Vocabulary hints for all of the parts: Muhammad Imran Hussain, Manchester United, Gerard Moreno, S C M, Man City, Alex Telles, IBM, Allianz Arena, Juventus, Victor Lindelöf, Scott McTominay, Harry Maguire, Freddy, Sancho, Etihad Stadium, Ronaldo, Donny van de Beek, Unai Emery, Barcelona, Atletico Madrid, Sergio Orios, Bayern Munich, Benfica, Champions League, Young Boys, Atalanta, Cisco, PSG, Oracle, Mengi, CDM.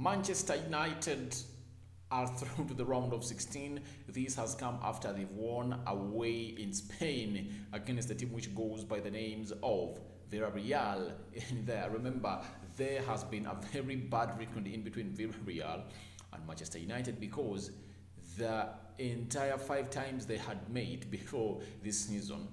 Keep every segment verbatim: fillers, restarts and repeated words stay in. Manchester United are through to the round of sixteen. This has come after they've won away in Spain against the team which goes by the names of Villarreal. In there, remember, there has been a very bad record in between Villarreal and Manchester United, because the entire five times they had made before this season,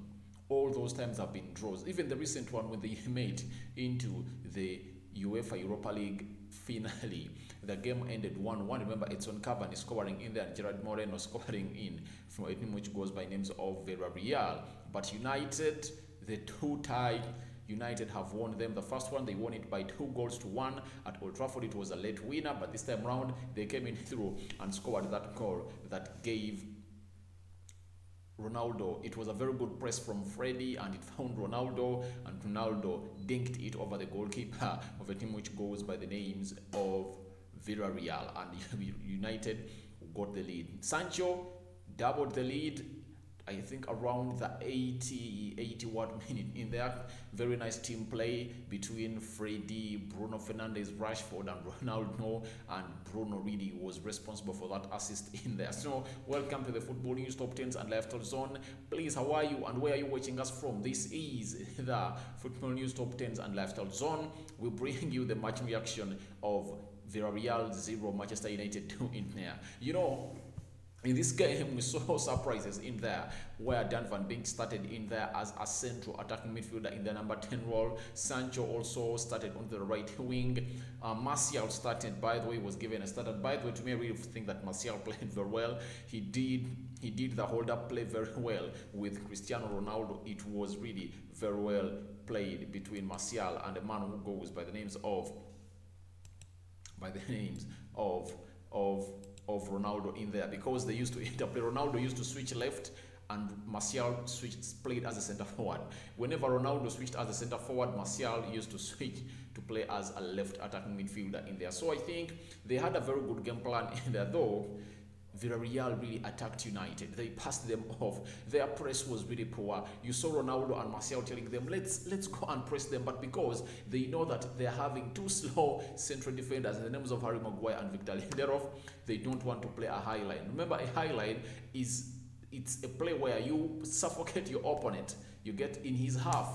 all those times have been draws. Even the recent one when they made into the UEFA Europa League finale, the game ended one one. Remember, it's on Cavani scoring in there, Gerard Moreno scoring in from a team which goes by names of Villarreal. But United, the two tied, United have won them. The first one, they won it by two goals to one at Old Trafford. It was a late winner, but this time round, they came in through and scored that goal that gave Ronaldo. It was a very good press from Freddy, and it found Ronaldo, and Ronaldo dinked it over the goalkeeper of a team which goes by the names of Villarreal, and United got the lead. Sancho doubled the lead, I think around the eighty, eighty-one minute in there. Very nice team play between Freddy, Bruno Fernandes, Rashford and Ronaldo, and Bruno really was responsible for that assist in there. So, welcome to the Football News Top tens and Lifestyle Zone. Please, how are you and where are you watching us from? This is the Football News Top tens and Lifestyle Zone. We bring you the match reaction of Villarreal zero, Manchester United two in there. You know, in this game, we saw surprises in there, where Donny van de Beek started in there as a central attacking midfielder in the number ten role. Sancho also started on the right wing. Uh, Martial started, by the way, was given a start. And by the way, to me, I really think that Martial played very well. He did, he did the hold-up play very well with Cristiano Ronaldo. It was really very well played between Martial and a man who goes by the names of, by the names of, of, of Ronaldo in there, because they used to interplay. Ronaldo used to switch left and Martial switched, played as a center forward. Whenever Ronaldo switched as a center forward, Martial used to switch to play as a left attacking midfielder in there. So I think they had a very good game plan in there, though Villarreal really attacked United. They passed them off. Their press was really poor. You saw Ronaldo and Martial telling them, let's let's go and press them. But because they know that they're having two slow central defenders in the names of Harry Maguire and Victor Lindelöf, they don't want to play a high line. Remember, a high line is it's a play where you suffocate your opponent. You get in his half.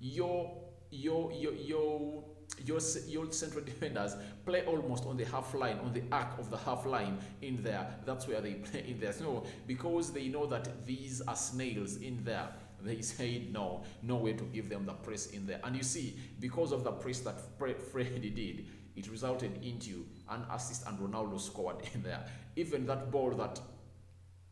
Your, your, your, your, Your, your central defenders play almost on the half line, on the arc of the half line in there. That's where they play in there. So because they know that these are snails in there, they say no, no way to give them the press in there. And you see, because of the press that Freddy did, it resulted into an assist and Ronaldo scored in there. Even that ball that,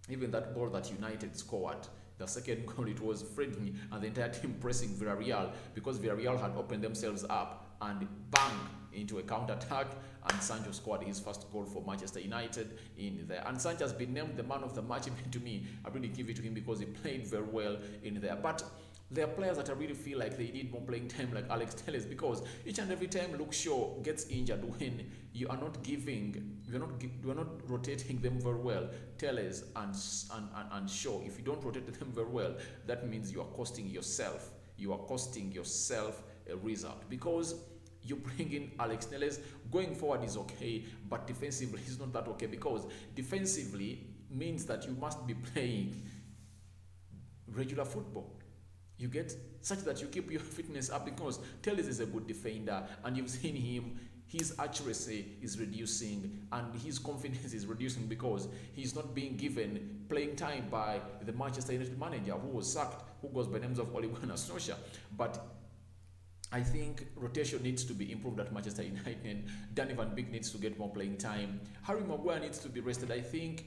even that ball that United scored, the second goal, it was Freddy and the entire team pressing Villarreal, because Villarreal had opened themselves up, and bang, into a counter-attack, and Sancho scored his first goal for Manchester United in there. And Sancho has been named the man of the match. To me, I really give it to him because he played very well in there. But there are players that I really feel like they need more playing time, like Alex Telles, because each and every time Luke Shaw gets injured, when you are not giving, you're not, you're not rotating them very well, Telles and, and, and, and Shaw, if you don't rotate them very well, that means you are costing yourself, you are costing yourself a result, because you bring in Alex Telles. Going forward is okay, but defensively is not that okay, because defensively means that you must be playing regular football. You get such that you keep your fitness up, because Telles is a good defender, and you've seen him, his accuracy is reducing and his confidence is reducing because he's not being given playing time by the Manchester United manager who was sacked, who goes by names of Ole Gunnar Solskjaer. But I think rotation needs to be improved at Manchester United. Donny van de Beek needs to get more playing time. Harry Maguire needs to be rested. I think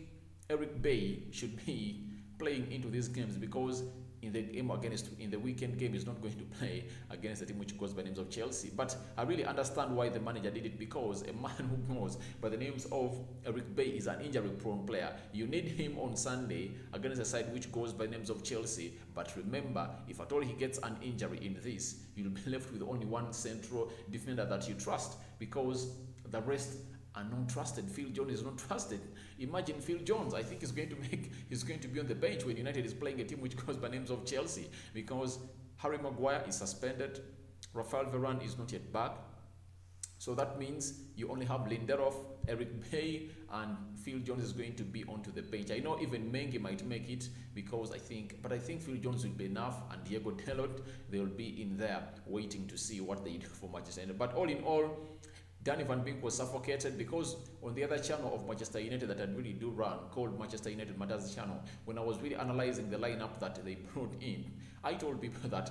Eric Bailly should be playing into these games, because in the game against, in the weekend game, he's not going to play against a team which goes by names of Chelsea. But I really understand why the manager did it, because a man who goes by the names of Eric Bailly is an injury-prone player. You need him on Sunday against a side which goes by names of Chelsea. But remember, if at all he gets an injury in this, you'll be left with only one central defender that you trust, because the rest are not trusted. Phil Jones is not trusted. Imagine Phil Jones. I think he's going to make, he's going to be on the bench when United is playing a team which goes by names of Chelsea, because Harry Maguire is suspended, Rafael Varane is not yet back. So that means you only have Lindelöf, Eric Bailly, and Phil Jones is going to be onto the bench. I know even Mengi might make it because I think, but I think Phil Jones will be enough, and Diego Dalot, they will be in there waiting to see what they do for Manchester United. But all in all, Donny van de Beek was suffocated because on the other channel of Manchester United that I really do run, called Manchester United Matters channel, when I was really analyzing the lineup that they brought in, I told people that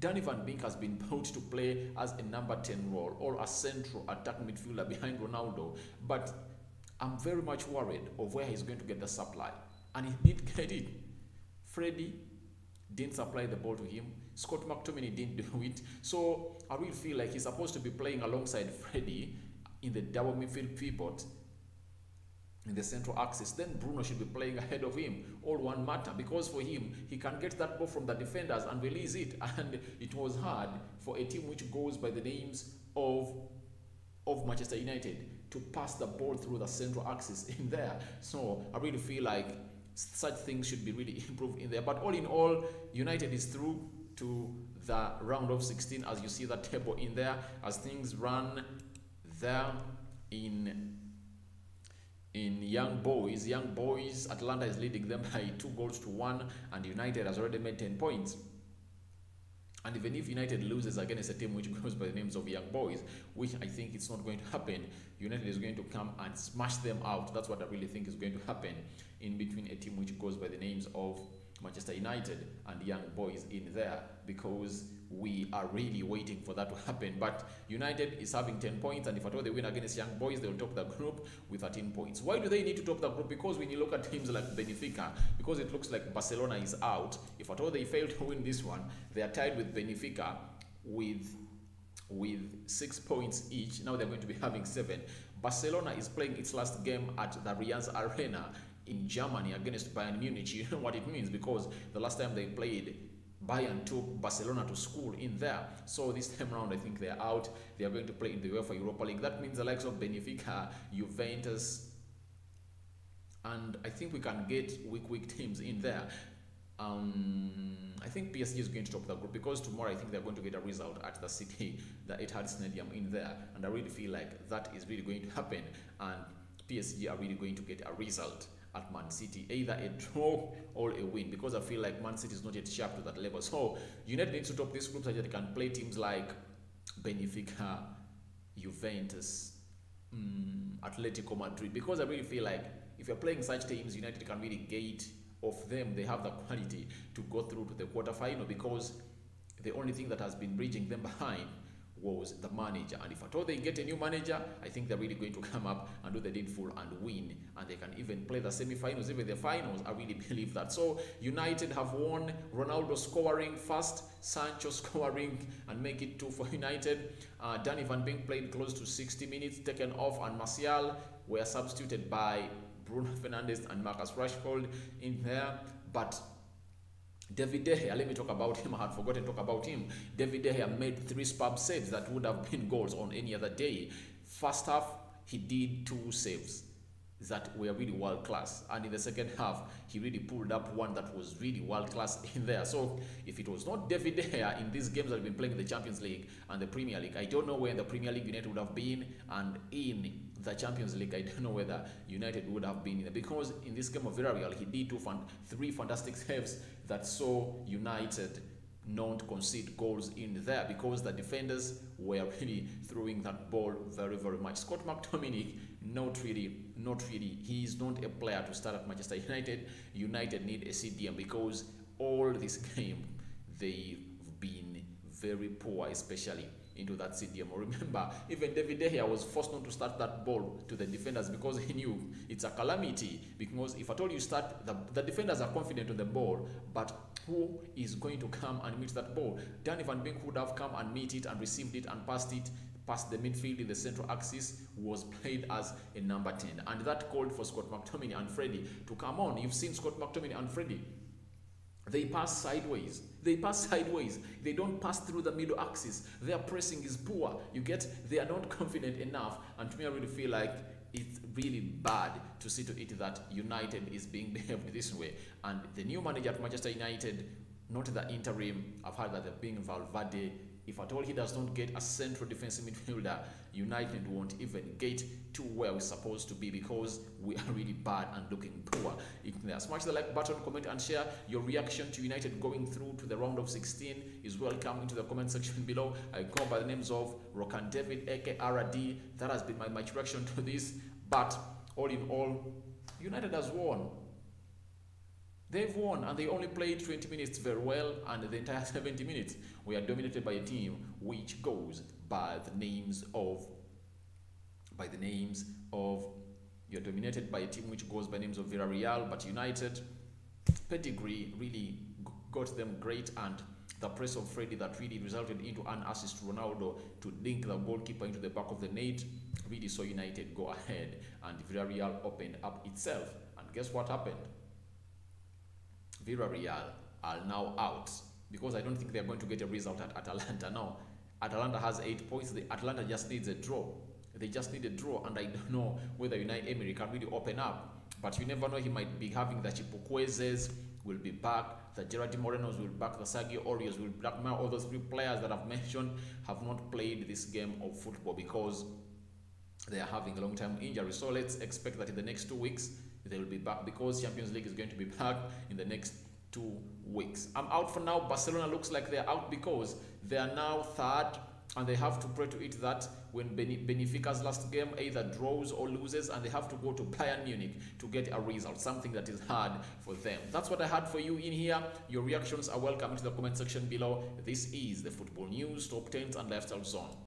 Donny van de Beek has been brought to play as a number ten role or a central attacking midfielder behind Ronaldo, but I'm very much worried of where he's going to get the supply. And he did get it. Freddy didn't supply the ball to him. Scott McTominay didn't do it. So I really feel like he's supposed to be playing alongside Freddy in the double midfield pivot, in the central axis. Then Bruno should be playing ahead of him. All one matter, because for him, he can get that ball from the defenders and release it. And it was hard for a team which goes by the names of of Manchester United to pass the ball through the central axis in there. So I really feel like such things should be really improved in there. But all in all, United is through to the round of sixteen, as you see that table in there, as things run there in in Young Boys. Young Boys, Atalanta is leading them by two goals to one, and United has already made ten points. And even if United loses against a team which goes by the names of Young Boys, which I think it's not going to happen, United is going to come and smash them out. That's what I really think is going to happen in between a team which goes by the names of Manchester United and Young Boys in there, because we are really waiting for that to happen. But United is having ten points, and if at all they win against Young Boys, they will top the group with thirteen points. Why do they need to top the group? Because when you look at teams like Benfica, because it looks like Barcelona is out, if at all they fail to win this one, they are tied with Benfica with with six points each. Now they're going to be having seven. Barcelona is playing its last game at the Allianz Arena in Germany against Bayern Munich. You know what it means, because the last time they played, Bayern took Barcelona to school in there. So this time around, I think they're out. They are going to play in the UEFA Europa League. That means the likes of Benfica, Juventus, and I think we can get weak, weak teams in there. Um, I think P S G is going to top the group, because tomorrow I think they're going to get a result at the City, the Etihad Stadium in there. And I really feel like that is really going to happen. And P S G are really going to get a result at Man City, either a draw or a win, because I feel like Man City is not yet sharp to that level. So United needs to top this group so that they can play teams like Benfica, Juventus, um, Atletico Madrid, because I really feel like if you're playing such teams, United can really gate off them. They have the quality to go through to the quarterfinal, because the only thing that has been bridging them behind was the manager. And if at all they get a new manager, I think they're really going to come up and do the needful and win, and they can even play the semi-finals, even the finals. I really believe that. So United have won, Ronaldo scoring first, Sancho scoring, and make it two for United. uh, Donny van de Beek played close to sixty minutes, taken off, and Martial were substituted by Bruno Fernandes and Marcus Rashford in there. But David De Gea, let me talk about him. I had forgotten to talk about him. David De Gea made three superb saves that would have been goals on any other day. First half, he did two saves that were really world class. And in the second half, he really pulled up one that was really world class in there. So if it was not David De Gea in these games that have been playing in the Champions League and the Premier League, I don't know where in the Premier League United would have been, and in the Champions League, I don't know whether United would have been in there. Because in this game of Villarreal, he did two fan three fantastic saves that saw United not concede goals in there, because the defenders were really throwing that ball very, very much. Scott McTominay, not really, not really. He is not a player to start at Manchester United. United need a C D M, because all this game, they've been very poor, especially into that C D M. Remember, even David De Gea was forced not to start that ball to the defenders, because he knew it's a calamity. Because if at all you start, the, the defenders are confident on the ball, but who is going to come and meet that ball? Donny van de Beek would have come and meet it and received it and passed it past the midfield in the central axis, was played as a number ten. And that called for Scott McTominay and Freddy to come on. You've seen Scott McTominay and Freddy. They pass sideways. They pass sideways. They don't pass through the middle axis. Their pressing is poor. You get, they are not confident enough. And to me, I really feel like it's really bad to see to it that United is being behaved this way. And the new manager at Manchester United, not the interim, I've heard that they're being Valverde, If at all he does not get a central defensive midfielder, United won't even get to where we're supposed to be, because we are really bad and looking poor. Smash the like button, comment and share your reaction to United going through to the round of sixteen is welcome into the comment section below. I go by the names of Rokan David, aka R D. That has been my, my direction to this. But all in all, United has won. They've won, and they only played twenty minutes very well, and the entire seventy minutes we are dominated by a team which goes by the names of by the names of you're dominated by a team which goes by names of Villarreal. But United pedigree really got them great, and the press of Freddy that really resulted into an assist to Ronaldo to link the goalkeeper into the back of the net really saw United go ahead, and Villarreal opened up itself. And guess what happened? Villarreal are now out, because I don't think they're going to get a result at Atalanta. No, Atalanta has eight points. The Atalanta just needs a draw. They just need a draw, and I don't know whether Unai Emery can really open up. But you never know, he might be having the Chipukweses will be back, the Gerard Morenos will be back, the Sergio Orios will be back. Now all those three players that I've mentioned have not played this game of football because they are having a long-term injury. So let's expect that in the next two weeks they'll be back, because Champions League is going to be back in the next two weeks. I'm out for now. Barcelona looks like they're out because they are now third, and they have to pray to it that when Benfica's last game either draws or loses, and they have to go to Bayern Munich to get a result, something that is hard for them. That's what I had for you in here. Your reactions are welcome into the comment section below. This is the Football News Top tens and Lifestyle Zone.